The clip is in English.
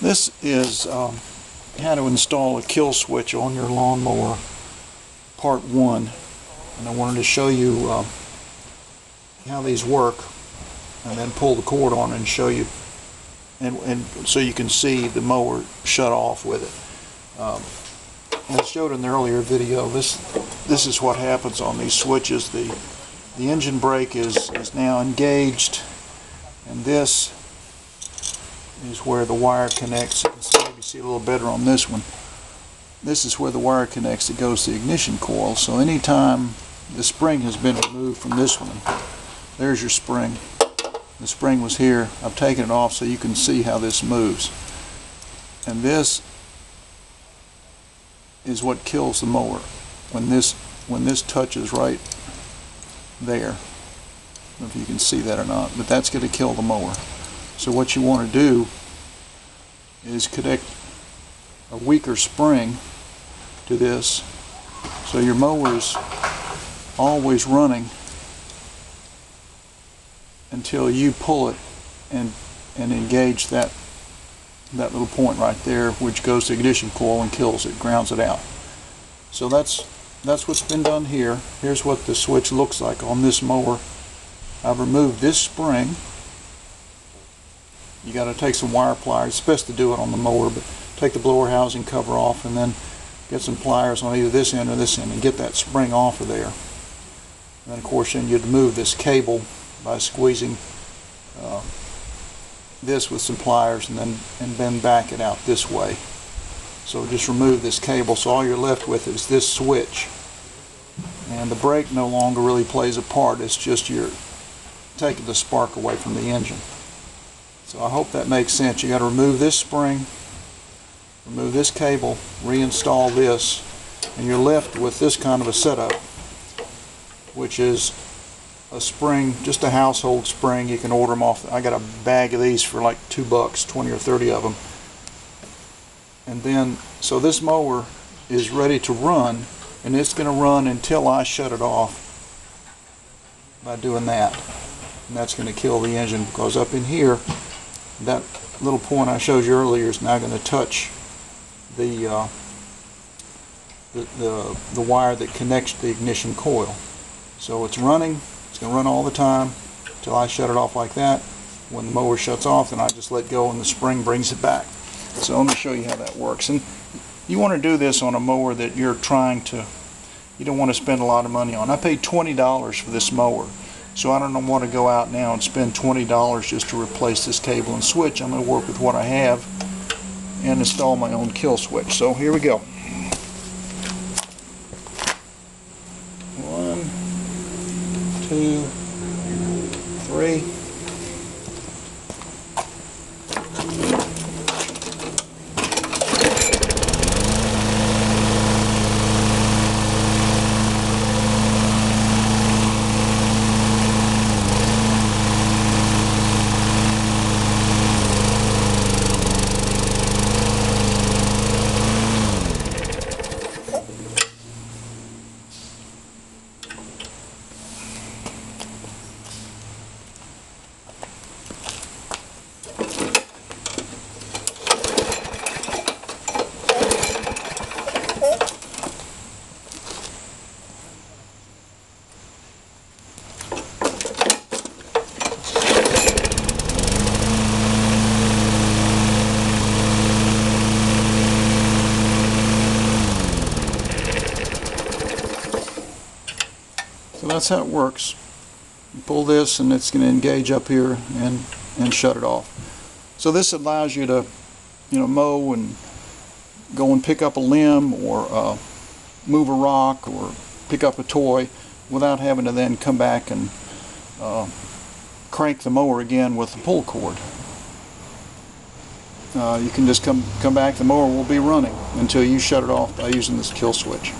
This is how to install a kill switch on your lawnmower, part one, and I wanted to show you how these work, and then pull the cord on and show you, and so you can see the mower shut off with it. I showed in the earlier video, this is what happens on these switches. The engine brake is now engaged, and this is where the wire connects. You can maybe see a little better on this one. This is where the wire connects that goes to the ignition coil. So anytime the spring has been removed from this one, there's your spring. The spring was here. I've taken it off so you can see how this moves. And this is what kills the mower. When this touches right there. I don't know if you can see that or not, but that's going to kill the mower. So what you want to do is connect a weaker spring to this, so your mower is always running until you pull it and engage that little point right there, which goes to the ignition coil and kills it, grounds it out. So that's what's been done here. Here's what the switch looks like on this mower. I've removed this spring. You got to take some wire pliers. It's best to do it on the mower, but take the blower housing cover off and then get some pliers on either this end or this end and get that spring off of there. And then, of course, then you'd move this cable by squeezing this with some pliers and then back it out this way. So just remove this cable, so all you're left with is this switch. And the brake no longer really plays a part. It's just you're taking the spark away from the engine. So I hope that makes sense. You got to remove this spring, remove this cable, reinstall this, and you're left with this kind of a setup, which is a spring, just a household spring. You can order them off. I got a bag of these for like $2, 20 or 30 of them. And then, so this mower is ready to run, and it's going to run until I shut it off by doing that. And that's going to kill the engine, because up in here, that little point I showed you earlier is now going to touch the wire that connects the ignition coil. So it's running. It's going to run all the time until I shut it off like that. When the mower shuts off, then I just let go and the spring brings it back. So let me show you how that works. And you want to do this on a mower that you're trying to, you don't want to spend a lot of money on. I paid $20 for this mower. So I don't want to go out now and spend $20 just to replace this cable and switch. I'm going to work with what I have and install my own kill switch. So here we go. One, two, three. That's how it works. You pull this and it's going to engage up here and shut it off. So this allows you to, you know, mow and go and pick up a limb or move a rock or pick up a toy without having to then come back and crank the mower again with the pull cord. You can just come back, the mower will be running until you shut it off by using this kill switch.